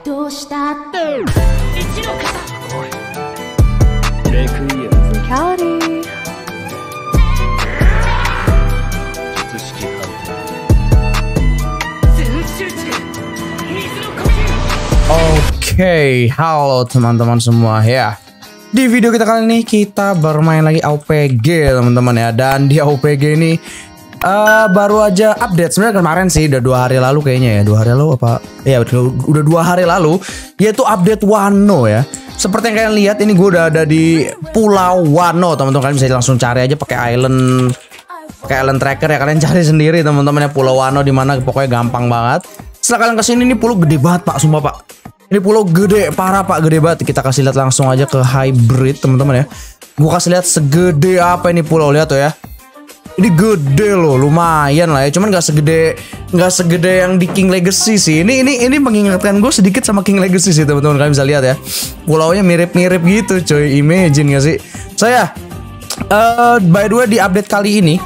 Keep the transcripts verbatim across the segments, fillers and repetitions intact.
Physicality. Oke, halo teman-teman semua ya. Di video kita kali ini kita bermain lagi A O P G teman-teman ya. Dan di A O P G ini Uh, baru aja update sebenarnya kemarin sih, udah dua hari lalu kayaknya ya, dua hari lalu apa? Ya udah dua hari lalu, yaitu update Wano ya. Seperti yang kalian lihat ini gue udah ada di Pulau Wano teman-teman, kalian bisa langsung cari aja pakai island, pakai island tracker ya, kalian cari sendiri teman-teman ya Pulau Wano di mana, pokoknya gampang banget. Setelah kalian kesini ini pulau gede banget pak, sumpah pak. Ini pulau gede parah pak, gede banget. Kita kasih lihat langsung aja ke hybrid teman-teman ya. Gue kasih lihat segede apa ini pulau, lihat tuh ya. Ini gede loh, lumayan lah ya. Cuman gak segede, gak segede yang di King Legacy sih. Ini ini ini mengingatkan gue sedikit sama King Legacy sih teman-teman. Kalian bisa lihat ya, pulaunya mirip-mirip gitu, coy. Imagine gak sih? Saya, uh, by the way di update kali ini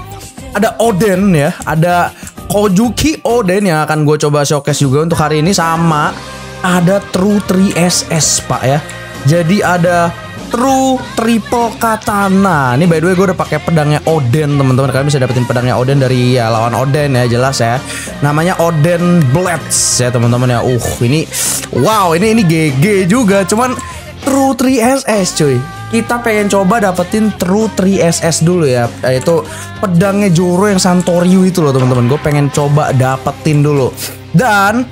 ada Oden ya, ada Kojuki Oden yang akan gue coba showcase juga untuk hari ini, sama ada True three S S pak ya. Jadi ada True triple katana. Ini by the way gue udah pakai pedangnya Oden teman-teman. Kalian bisa dapetin pedangnya Oden dari ya lawan Oden ya, jelas ya. Namanya Oden Blitz ya teman-teman ya. Uh ini wow, ini ini G G juga. Cuman True three S S cuy. Kita pengen coba dapetin True three S S dulu ya, yaitu pedangnya Zoro yang Santoryu itu loh teman-teman. Gue pengen coba dapetin dulu. Dan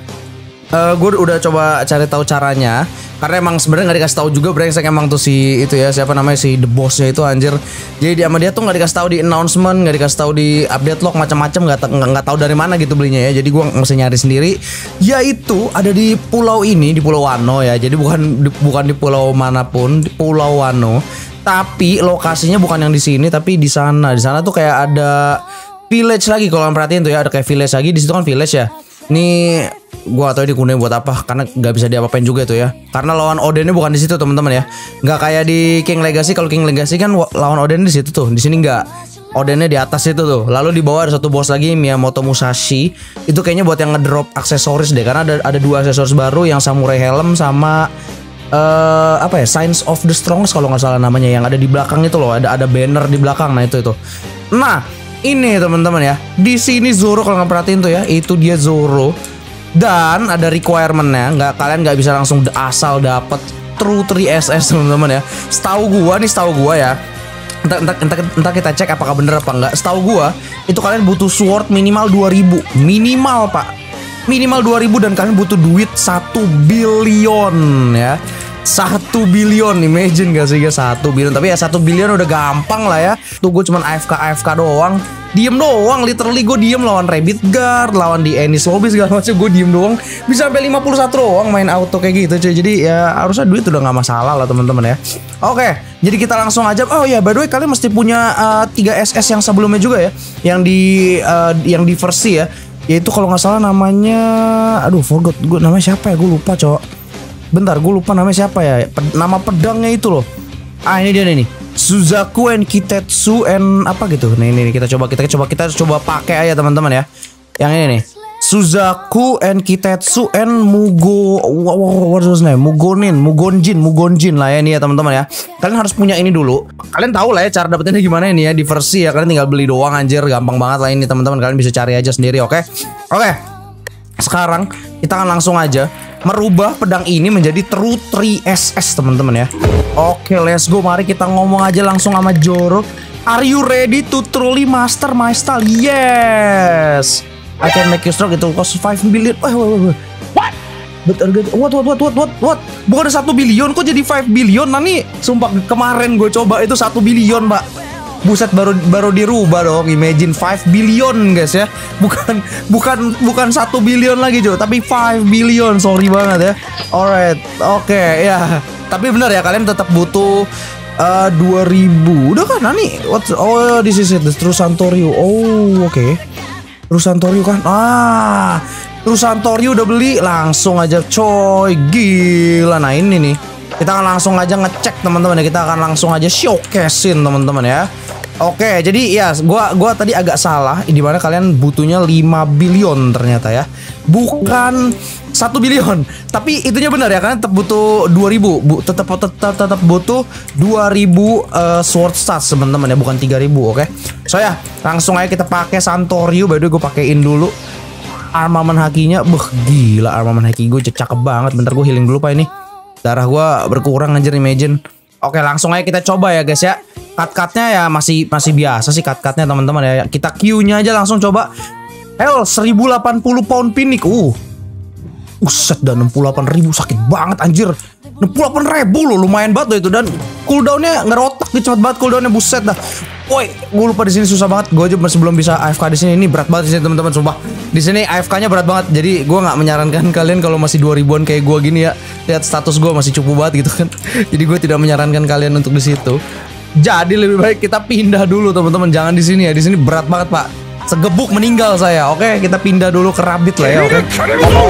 uh, gue udah coba cari tahu caranya. Karena emang sebenarnya nggak dikasih tahu juga, brengsek emang tuh si itu ya, siapa namanya, si the bossnya itu anjir. Jadi sama dia tuh nggak dikasih tahu di announcement, nggak dikasih tahu di update log, macam-macam nggak nggak tahu dari mana gitu belinya ya. Jadi gua mesti nyari sendiri. Yaitu ada di pulau ini, di Pulau Wano ya. Jadi bukan di, bukan di pulau manapun, di Pulau Wano. Tapi lokasinya bukan yang di sini, tapi di sana. Di sana tuh kayak ada village lagi kalau kalian perhatiin tuh ya, ada kayak village lagi. Di situ kan village ya. Nih gua atau dikunain buat apa, karena nggak bisa diapa-apain juga itu ya, karena lawan Odennya bukan di situ teman-teman ya, nggak kayak di King Legacy. Kalau King Legacy kan lawan Oden di situ tuh, di sini nggak, Odennya di atas itu tuh. Lalu di bawah ada satu bos lagi, Miyamoto Musashi, itu kayaknya buat yang ngedrop aksesoris deh, karena ada ada dua aksesoris baru, yang samurai helm sama uh, apa ya, Signs of the Strongest kalau nggak salah namanya, yang ada di belakang itu loh, ada ada banner di belakang. Nah itu itu nah ini teman-teman ya, di sini Zoro kalau nggak perhatiin tuh ya, itu dia Zoro. Dan ada requirementnya, nggak, kalian nggak bisa langsung asal dapet True three S S teman-teman ya. Setahu gua nih, setahu gua ya, entar, entar, entar, entar kita cek apakah bener apa nggak. Setahu gua itu kalian butuh sword minimal dua ribu, minimal pak, minimal dua ribu, dan kalian butuh duit satu bilion ya. satu bilion, imagine gak sih guys, satu bilion. Tapi ya satu bilion udah gampang lah ya. Tuh gue cuman A F K A F K doang, diem doang, literally gue diem lawan Rabbit Guard, lawan di Enis Robis segala macam, gue diem doang. Bisa sampai lima puluh satu doang main auto kayak gitu cuy. Jadi ya harusnya duit udah gak masalah lah teman-teman ya. Oke, jadi kita langsung aja. Oh ya, by the way kalian mesti punya uh, tiga S S yang sebelumnya juga ya, yang di uh, yang di versi ya, yaitu kalau gak salah namanya, aduh forgot gue namanya siapa ya, gue lupa cowok. Bentar, gue lupa namanya siapa ya, nama pedangnya itu loh. Ah ini dia nih, Suzaku and Kitetsu and apa gitu. Nih nih kita coba, kita coba kita coba pakai aja teman-teman ya. Yang ini nih, Suzaku and Kitetsu and Mugo, what was name? Mugonin, Mugonjin, Mugonjin lah ya ini ya teman-teman ya. Kalian harus punya ini dulu. Kalian tahu lah ya cara dapetinnya gimana ini ya di versi ya. Kalian tinggal beli doang anjir, gampang banget lah ini teman-teman. Kalian bisa cari aja sendiri, oke? Oke. Sekarang kita akan langsung aja merubah pedang ini menjadi True three S S teman-teman ya. Oke, let's go. Mari kita ngomong aja langsung sama Jorok. Are you ready to truly master my style? Yes. I can make you strong. Itu cost five billion. Wah, wah, wah. What? But what what what what what what? Bukan satu bilion kok jadi five billion. Nah nih, sumpah kemarin gue coba itu satu bilion, Pak. Buset, baru baru dirubah dong. Imagine five billion guys ya. Bukan bukan bukan satu bilion lagi, Jo, tapi five billion. Sorry banget ya. Alright. Oke, okay, ya. Yeah. Tapi bener ya, kalian tetap butuh uh, dua ribu. Udah kan Nani? What? Oh, this is it. True Santoryu. Oh, oke. Okay. True Santoryu kan. Ah. True Santoryu udah beli, langsung aja coy. Gila, nah ini nih. Kita akan langsung aja ngecek teman-teman ya. Kita akan langsung aja showcasein teman-teman ya. Oke, jadi ya gua gua tadi agak salah, di mana kalian butuhnya lima bilion ternyata ya. Bukan satu bilion, tapi itunya benar ya, karena tetap butuh dua ribu, bu, tetap tetap tetap butuh dua ribu uh, sword stats teman-teman ya, bukan tiga ribu, oke. Okay? So ya, langsung aja kita pakai Santoryu. By the way, gue pakein dulu armament hakinya. Beh, gila armament haki gue cakep banget. Bentar gue healing dulu Pak ini. Darah gua berkurang anjir, imagine. Oke, langsung aja kita coba ya guys ya. Cut-cutnya ya masih masih biasa sih cut-cutnya teman-teman ya. Kita Q-nya aja langsung coba. Hell, seribu delapan puluh pound pinik. Uh. Uset, dan enam puluh delapan ribu sakit banget anjir. enam puluh delapan ribu loh, lumayan banget loh itu, dan cooldownnya ngerotak cepet banget, cooldownnya buset dah. Woi, gue lupa di sini susah banget. Gue aja sebelum bisa A F K di sini, ini berat banget di sini teman-teman, sumpah. Di sini A F K-nya berat banget. Jadi gue nggak menyarankan kalian kalau masih dua ribuan kayak gue gini ya. Lihat status gue masih cupu banget gitu kan. Jadi gue tidak menyarankan kalian untuk di situ. Jadi lebih baik kita pindah dulu teman-teman. Jangan di sini ya. Di sini berat banget, Pak. Segebuk meninggal saya. Oke, kita pindah dulu ke Rabbit lah ya. Oke. Oke.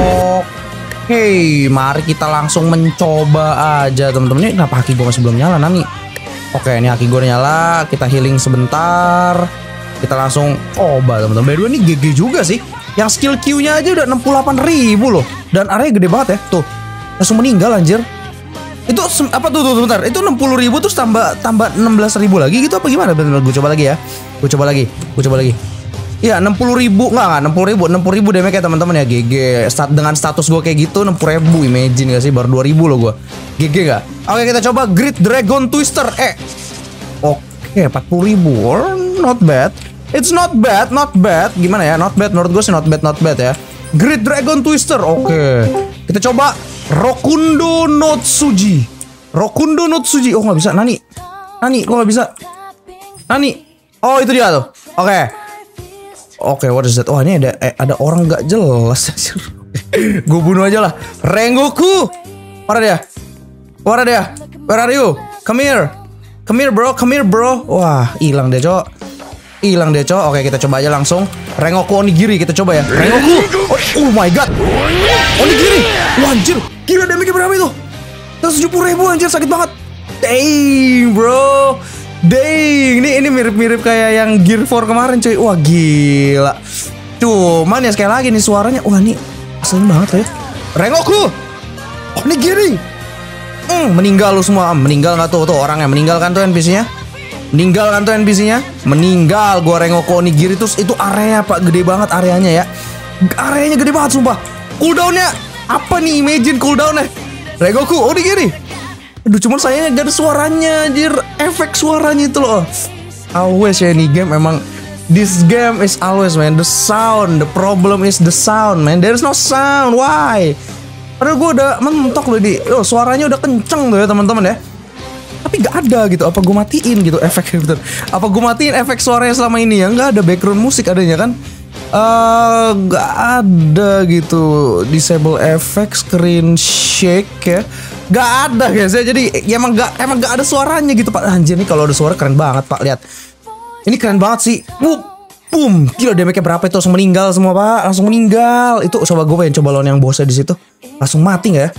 Hei, mari kita langsung mencoba aja teman-teman. Ini kenapa haki gue masih belum nyala Nani? Oke, ini haki gue nyala. Kita healing sebentar. Kita langsung coba teman-teman. By the way, ini G G juga sih. Yang skill Q-nya aja udah enam puluh delapan ribu loh. Dan area gede banget ya. Tuh, langsung meninggal anjir. Itu apa tuh, tuh bentar. Itu enam puluh ribu terus tambah tambah enam belas ribu lagi gitu apa gimana? Bentar, gue coba lagi ya. Gue coba lagi. Gue coba lagi. Ya enam puluh ribu, enggak, enggak, enam puluh ribu, enam puluh ribu damage ya teman-teman ya, G G. Start dengan status gue kayak gitu, enam puluh ribu, imagine gak sih, baru dua ribu loh gue, G G gak? Oke, kita coba Great Dragon Twister, eh, oke, empat puluh ribu, not bad, it's not bad, not bad, gimana ya, not bad, menurut gue sih not bad, not bad ya. Great Dragon Twister, oke, kita coba Rokudo no Tsuji, Rokudo no Tsuji, oh gak bisa, Nani, Nani, kok gak bisa, Nani, oh itu dia tuh, oke. Oke, okay, what is that? Oh, ini ada eh, ada orang nggak jelas. Gue bunuh aja lah. Rengoku! Mana dia? Mana dia? Where are you? Come here. Come here, bro. Come here, bro. Wah, hilang deh, Cok. Hilang deh, Cok. Oke, okay, kita coba aja langsung. Rengoku Onigiri, kita coba ya. Rengoku! Oh, oh my god. Onigiri! Wah, anjir. Gila, damage berapa itu? seratus tujuh puluh ribu, anjir. Sakit banget. Dang, bro. Dang, ini ini mirip-mirip kayak yang Gear four kemarin cuy. Wah gila. Cuman ya sekali lagi nih suaranya. Wah ini asli banget ya. Rengoku! Oh ini Giri! Hmm, meninggal lu semua. Meninggal gak tuh? Tuh orangnya meninggal kan tuh N P C-nya? Meninggal kan tuh N P C-nya? Meninggal gua Rengoku Onigiri. Terus itu area pak, gede banget areanya ya. Areanya gede banget sumpah. Cooldownnya apa nih, imagine cooldownnya Rengoku Onigiri. Aduh, cuman sayangnya gak ada suaranya, anjir. Efek suaranya itu loh. Always ya, ini game emang. This game is always, man. The sound, the problem is the sound, man. There is no sound, why? Padahal gue udah mentok loh di. Oh, suaranya udah kenceng tuh ya, teman-teman ya. Tapi gak ada gitu, apa gue matiin gitu efeknya gitu. Apa gue matiin efek suaranya selama ini ya? Gak ada background musik adanya kan. Uh, gak ada gitu. Disable effect, screen shake ya. Gak ada guys ya. Jadi ya emang gak, emang gak ada suaranya gitu pak. Anjir nih kalau ada suara keren banget pak. Lihat, ini keren banget sih. Boom. Gila damage-nya berapa itu. Langsung meninggal semua pak. Langsung meninggal. Itu coba gue pengen coba lawan yang bosnya di situ. Langsung mati gak ya.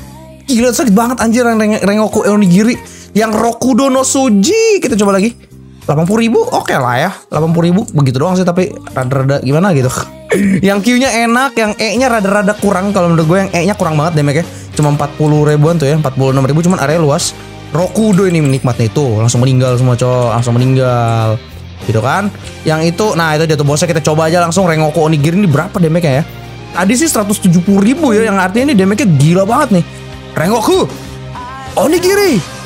Gila sakit banget anjir. Rengoku Onigiri yang Rokudo no Tsuji. Kita coba lagi. delapan puluh ribu oke okay lah ya. delapan puluh ribu begitu doang sih, tapi rada-rada gimana gitu. Yang Q-nya enak, yang E-nya rada-rada kurang. Kalau menurut gue yang E-nya kurang banget damage-nya. Cuma empat puluh ribuan tuh ya, empat puluh enam ribu, cuman area luas. Rokudo ini nikmatnya itu, langsung meninggal semua cowok, langsung meninggal. Gitu kan? Yang itu, nah itu jatuh bosnya, kita coba aja langsung Rengoku Onigiri ini berapa damage-nya ya? Tadi sih seratus tujuh puluh ribu ya, yang artinya ini damage-nya gila banget nih. Rengoku Onigiri.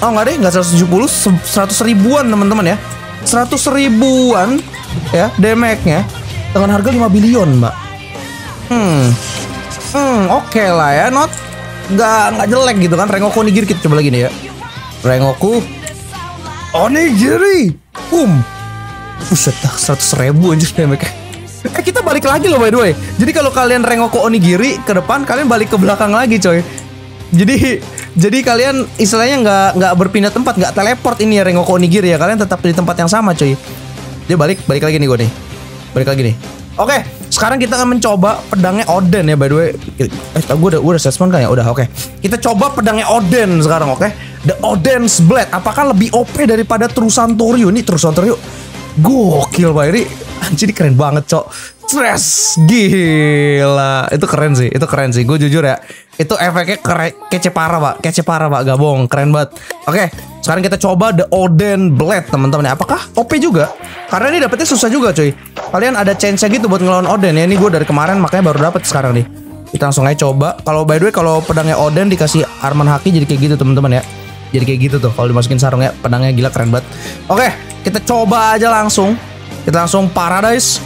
Oh nggak deh, nggak seratus tujuh puluh, seratus ribuan teman-teman ya, seratus ribuan ya damage-nya dengan harga lima bilion mbak. Hmm, hmm oke okay lah ya, not nggak nggak jelek gitu kan. Rengoku Onigiri kita coba lagi nih ya. Rengoku Onigiri, um, buset dah seratus ribu anjir damage-nya. Eh kita balik lagi loh by the way. Jadi kalau kalian Rengoku Onigiri ke depan, kalian balik ke belakang lagi coy. Jadi jadi kalian istilahnya nggak nggak berpindah tempat, nggak teleport ini ya Rengoku Onigiri ya, kalian tetap di tempat yang sama cuy. Dia balik balik lagi nih gue nih, balik lagi nih. Oke, sekarang kita akan mencoba pedangnya Oden ya by the way. Eh, gue udah gue udah assessment kan ya, udah oke. Okay. Kita coba pedangnya Oden sekarang oke. Okay? The Oden's Blade, apakah lebih O P daripada True Santoryu? Ini True Santoryu gokil Pak, ini anjir ini keren banget cok. Stress, gila. Itu keren sih, itu keren sih, gue jujur ya. Itu efeknya keren, kece parah Pak, kece parah Pak, gabung, keren banget. Oke, sekarang kita coba The Oden Blade teman-teman. Apakah O P juga? Karena ini dapetnya susah juga cuy. Kalian ada chance-nya gitu buat ngelawan Oden ya. Ini gue dari kemarin makanya baru dapet sekarang nih. Kita langsung aja coba. Kalau by the way kalau pedangnya Oden dikasih Armament Haki jadi kayak gitu teman-teman ya. Jadi kayak gitu tuh, kalau dimasukin sarungnya, pedangnya gila keren banget. Oke, kita coba aja langsung. Kita langsung Paradise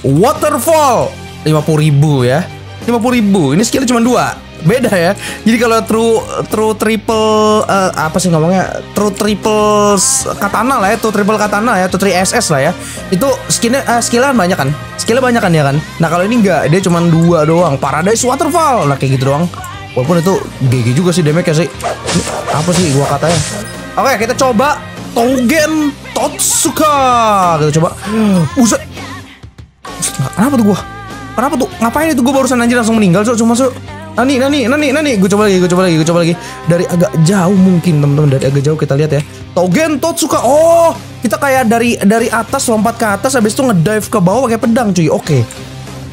Waterfall lima puluh ribu ya, lima puluh ribu. Ini skillnya cuma dua, beda ya. Jadi kalau true true triple uh, apa sih ngomongnya, true triple katana lah ya, true triple katana ya, true three S S lah ya. Itu skillnya uh, skillnya banyak kan, skillnya banyak kan ya kan. Nah kalau ini enggak, dia cuma dua doang. Paradise Waterfall, nah kayak gitu doang. Walaupun itu G G juga sih damage-nya sih. Apa sih gua katanya? Oke, kita coba Togen Totsuka. Kita coba. Buset. Kenapa tuh gua? Kenapa tuh? Ngapain itu gua barusan anjir langsung meninggal, so cuma so. Nani nani nani nani gua coba lagi, gua coba lagi, gua coba lagi. Dari agak jauh mungkin, teman-teman, dari agak jauh kita lihat ya. Togen Totsuka. Oh, kita kayak dari dari atas lompat ke atas habis itu ngedive ke bawah pakai pedang, cuy. Oke.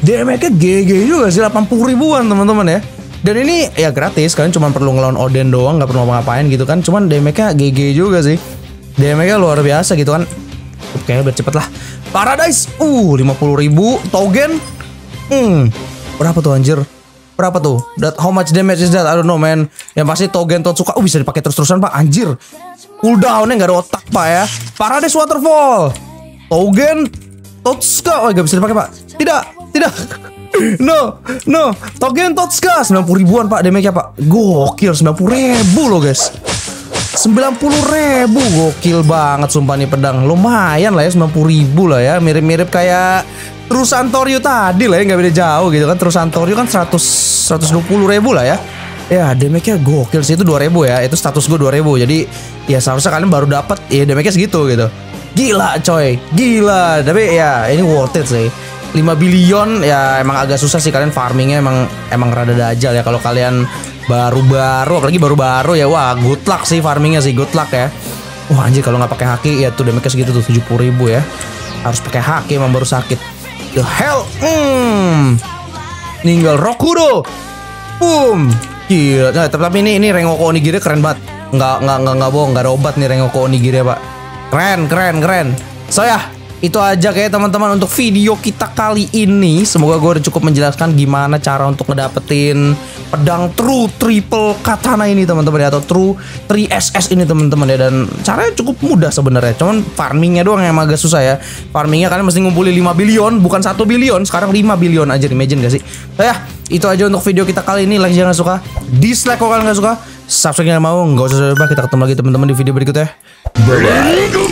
Damage-nya G G juga sih, delapan puluh ribuan, teman-teman ya. Dan ini ya gratis, kalian cuma perlu ngelawan Oden doang, nggak perlu ngapa-ngapain gitu kan. Cuman damage-nya G G juga sih, damage-nya luar biasa gitu kan. Kayaknya bercepet lah. Paradise, uh lima puluh ribu. Togen, hmm berapa tuh anjir? Berapa tuh? That, how much damage is that? I don't know man. Yang pasti Togen Totsuka, uh bisa dipakai terus-terusan Pak, anjir. Cooldown-nya nggak ada otak Pak ya. Paradise Waterfall, Togen Totsuka, oh nggak bisa dipakai Pak. Tidak, tidak. No, no, Togen Totsuka sembilan puluh ribuan Pak, damage-nya Pak. Gokil, sembilan puluh ribu loh guys, sembilan puluh ribu, gokil banget sumpah nih pedang. Lumayan lah ya, sembilan puluh ribu lah ya. Mirip-mirip kayak True Santoryu tadi lah ya, nggak beda jauh gitu kan. True Santoryu kan seratus, seratus dua puluh ribu lah ya. Ya damage-nya gokil sih, itu dua ribu ya, itu status gue dua ribu. Jadi ya seharusnya kalian baru dapat ya damage-nya segitu gitu. Gila coy, gila. Tapi ya ini worth it sih, lima bilion ya. Emang agak susah sih kalian farmingnya, emang emang rada dajal ya kalau kalian baru-baru, apalagi baru-baru ya. Wah good luck sih farmingnya sih, good luck ya. Wah anjir kalau nggak pakai haki ya tuh damage segitu tuh, tujuh puluh ribu ya. Harus pakai haki emang baru sakit. The hell, hmm ninggal Rokudo, boom. Gila, nah, tapi ini ini Rengoku Onigiri keren banget. Nggak nggak nggak nggak bohong, nggak ada obat nih Rengoku Onigiri ya, Pak. Keren keren keren. So ya, itu aja kayak teman-teman untuk video kita kali ini. Semoga gue udah cukup menjelaskan gimana cara untuk ngedapetin pedang True Triple Katana ini teman-teman ya, atau True three S S ini teman-teman ya. Dan caranya cukup mudah sebenarnya, cuman farmingnya doang yang agak susah ya. Farmingnya kalian mesti ngumpulin lima bilion, bukan satu bilion. Sekarang lima bilion aja, imagine gak sih? So, ya itu aja untuk video kita kali ini. Like jangan suka, dislike kalau kalian gak suka, subscribe jangan mau. Gak usah, kita ketemu lagi teman-teman di video berikutnya. Bye bye.